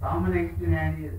Dominic didn't have either.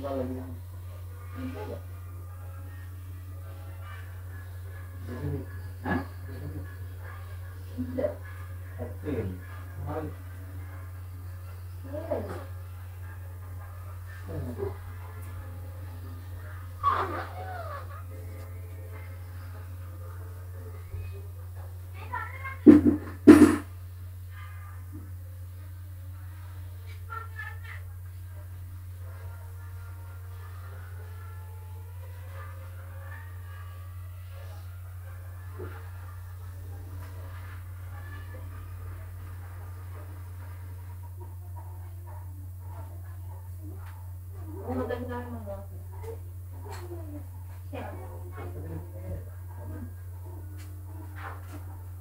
Enggak lagi. Hah? Tidak. Aktif. Mari.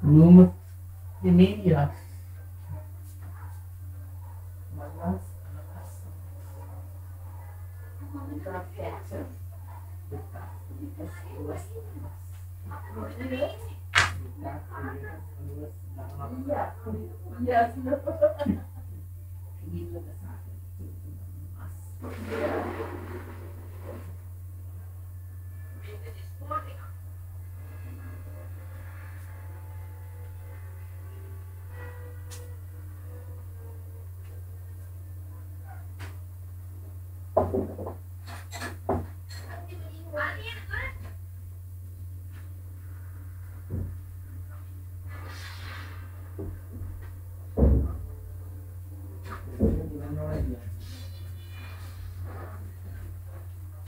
Nomor ini ya. Manas, manas.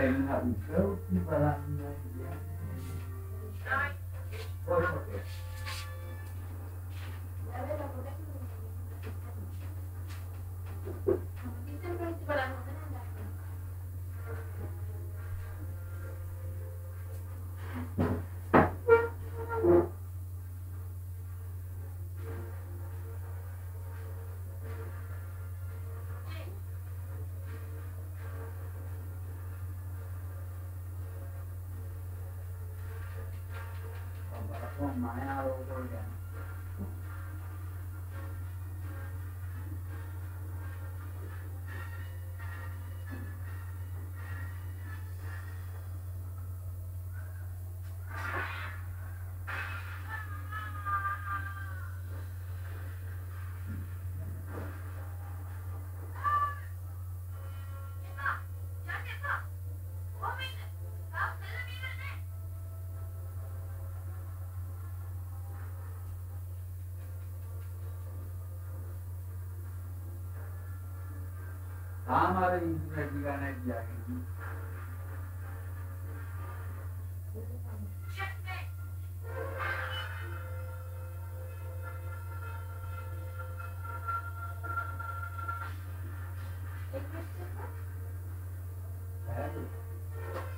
Dan harus berbalangan dia. perform Maya all over again. हमारे internet का net जाएगी है